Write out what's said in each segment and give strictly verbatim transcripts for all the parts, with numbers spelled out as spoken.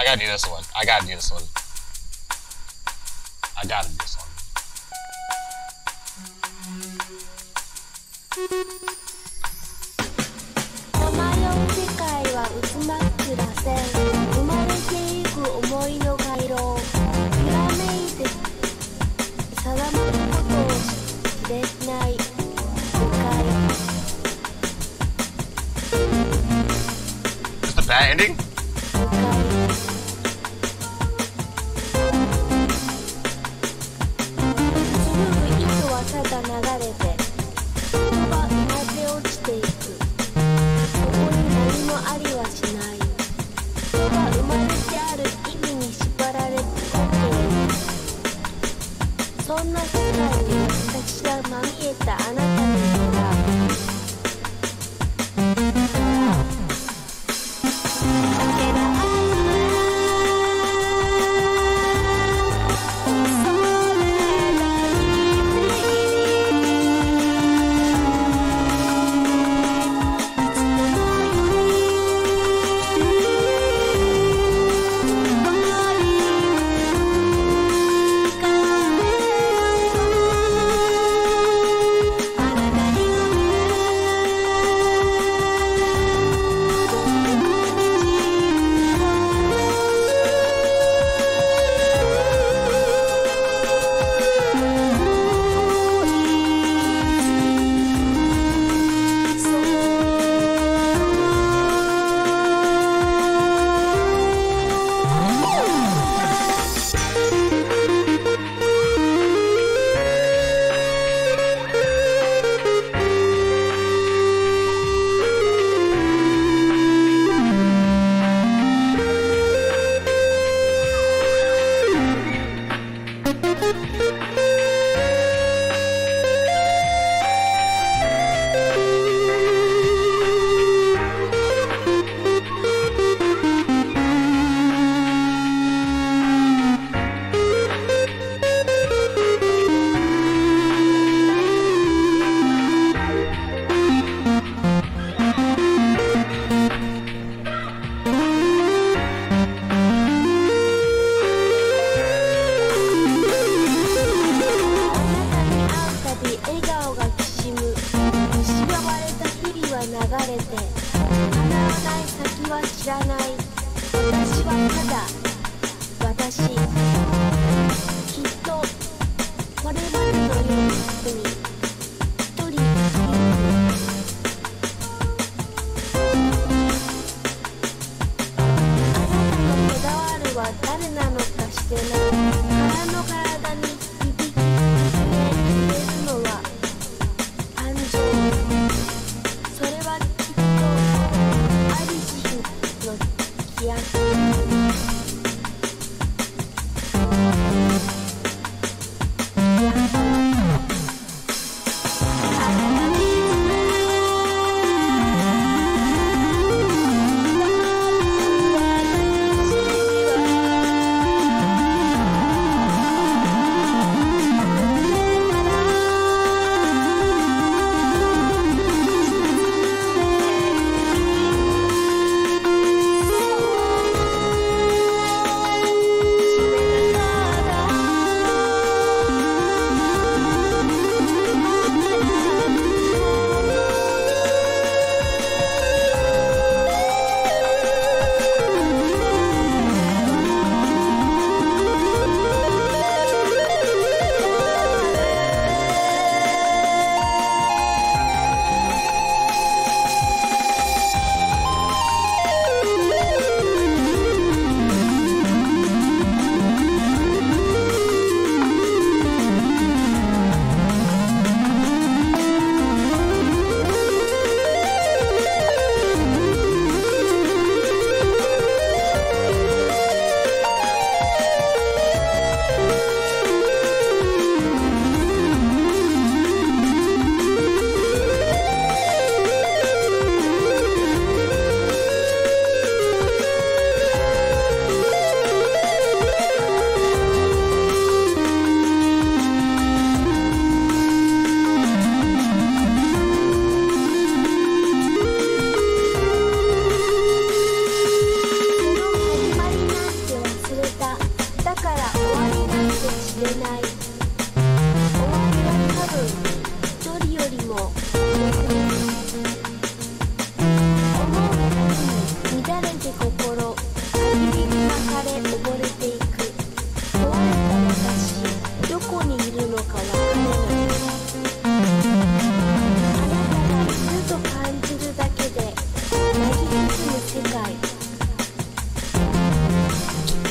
I gotta do this one. I gotta do this one. I gotta do this one. Is the bad ending? Look.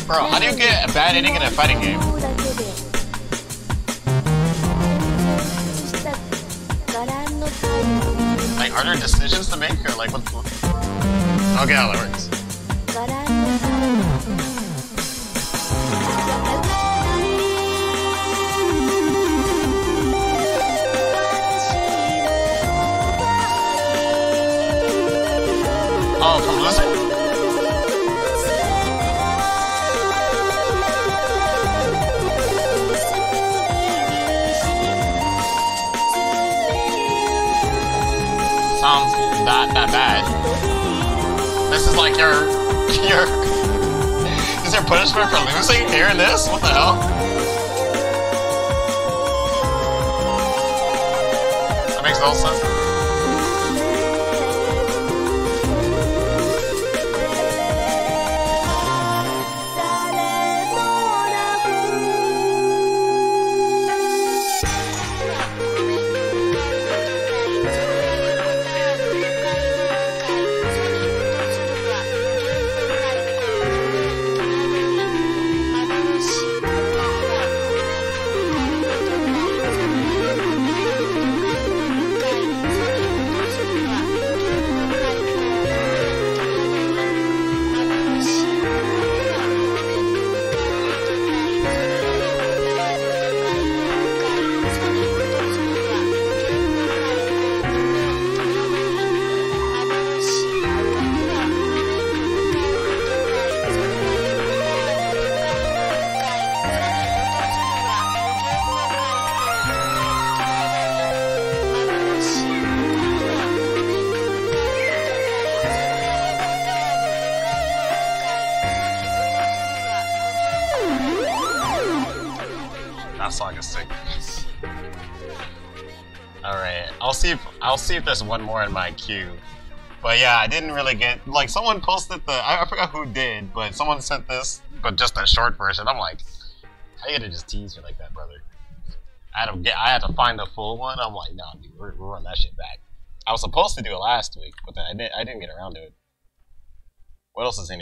Bro, how do you get a bad ending in a fighting game? Like, are there decisions to make, or like, what? Okay, how that works. Oh, from Blizzard? Sounds not that bad. This is like your, your, is there punishment for losing here in this? What the hell? That makes no sense. I'll see if there's one more in my queue. But yeah, I didn't really get, like, someone posted the, I, I forgot who did, but someone sent this, but just a short version. I'm like, I gotta just tease you like that, brother. I had to get, I had to find the full one. I'm like, nah, dude, we're, we're running that shit back. I was supposed to do it last week, but then I didn't, I didn't get around to it. What else is in